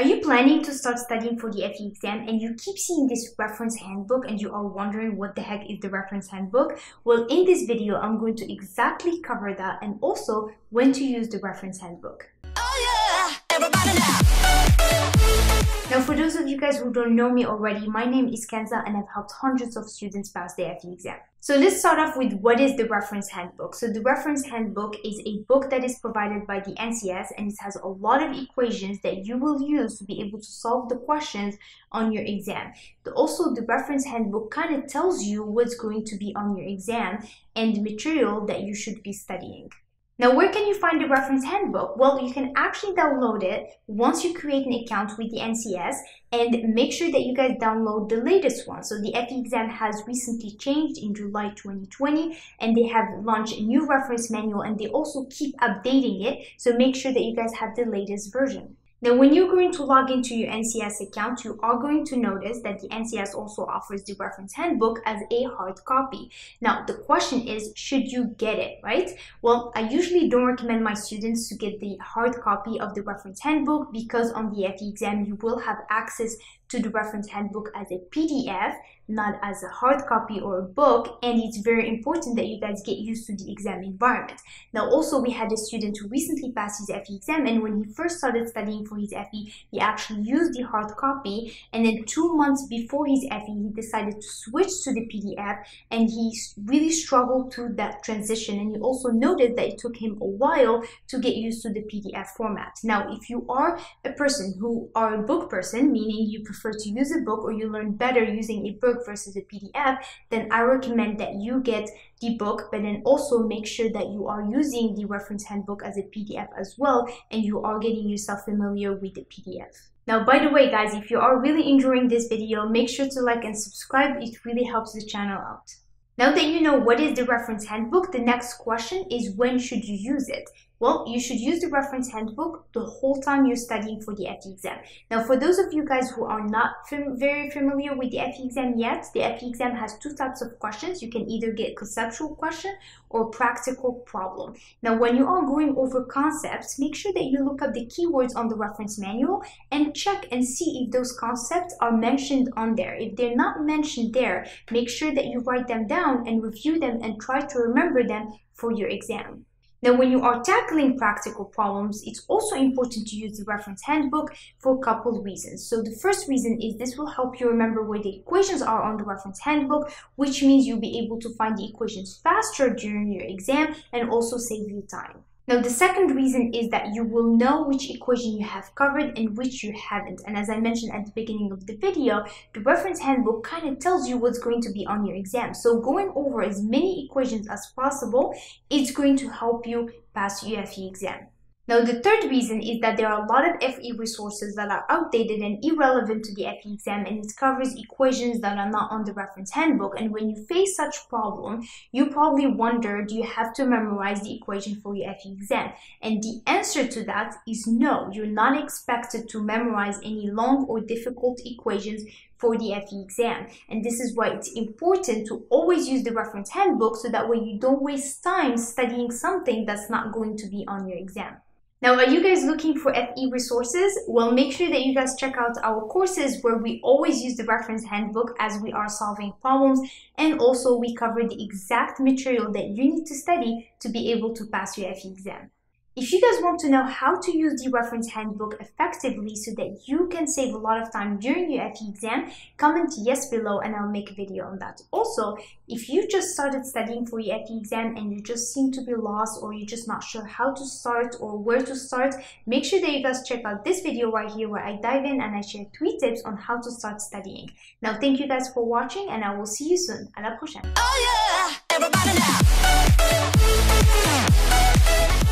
Are you planning to start studying for the FE exam and you keep seeing this reference handbook and you are wondering what the heck is the reference handbook? Well, in this video, I'm going to exactly cover that and also when to use the reference handbook. Oh yeah, everybody now. Now, for those of you guys who don't know me already, my name is Kenza and I've helped hundreds of students pass their FE exam. So let's start off with what is the reference handbook. So the reference handbook is a book that is provided by the NCS and it has a lot of equations that you will use to be able to solve the questions on your exam. Also, the reference handbook kind of tells you what's going to be on your exam and the material that you should be studying. Now, where can you find the reference handbook? Well, you can actually download it once you create an account with the NCS, and make sure that you guys download the latest one. So the FE exam has recently changed in July 2020, and they have launched a new reference manual, and they also keep updating it. So make sure that you guys have the latest version. Now, when you're going to log into your NCS account, you are going to notice that the NCS also offers the reference handbook as a hard copy. Now, the question is, should you get it, right? Well, I usually don't recommend my students to get the hard copy of the reference handbook because on the FE exam, you will have access to the reference handbook as a PDF, not as a hard copy or a book, and it's very important that you guys get used to the exam environment. Now, also, we had a student who recently passed his FE exam, and when he first started studying for his FE, he actually used the hard copy, and then 2 months before his FE, he decided to switch to the PDF, and he really struggled through that transition, and he also noted that it took him a while to get used to the PDF format. Now, if you are a person who are a book person, meaning you prefer to use a book or you learn better using a book versus a PDF, then I recommend that you get the book, but then also make sure that you are using the reference handbook as a PDF as well, and you are getting yourself familiar with the PDF. Now, by the way, guys, if you are really enjoying this video, make sure to like and subscribe. It really helps the channel out. Now that you know what is the reference handbook, the next question is when should you use it? Well, you should use the reference handbook the whole time you're studying for the FE exam. Now, for those of you guys who are not very familiar with the FE exam yet, the FE exam has two types of questions. You can either get conceptual question or practical problem. Now, when you are going over concepts, make sure that you look up the keywords on the reference manual and check and see if those concepts are mentioned on there. If they're not mentioned there, make sure that you write them down and review them and try to remember them for your exam. Now, when you are tackling practical problems, it's also important to use the reference handbook for a couple reasons. So the first reason is this will help you remember where the equations are on the reference handbook, which means you'll be able to find the equations faster during your exam and also save you time. Now, the second reason is that you will know which equation you have covered and which you haven't. And as I mentioned at the beginning of the video, the reference handbook kind of tells you what's going to be on your exam. So going over as many equations as possible, it's going to help you pass your FE exam. Now, the third reason is that there are a lot of FE resources that are outdated and irrelevant to the FE exam, and it covers equations that are not on the reference handbook. And when you face such problem, you probably wonder, do you have to memorize the equation for your FE exam? And the answer to that is no, you're not expected to memorize any long or difficult equations for the FE exam. And this is why it's important to always use the reference handbook so that way you don't waste time studying something that's not going to be on your exam. Now, are you guys looking for FE resources? Well, make sure that you guys check out our courses where we always use the reference handbook as we are solving problems, and also we cover the exact material that you need to study to be able to pass your FE exam. If you guys want to know how to use the reference handbook effectively so that you can save a lot of time during your FE exam, comment yes below and I'll make a video on that. Also, if you just started studying for your FE exam and you just seem to be lost or you're just not sure how to start or where to start, make sure that you guys check out this video right here where I dive in and I share 3 tips on how to start studying. Now, thank you guys for watching and I will see you soon. À la prochaine. Oh yeah, everybody now.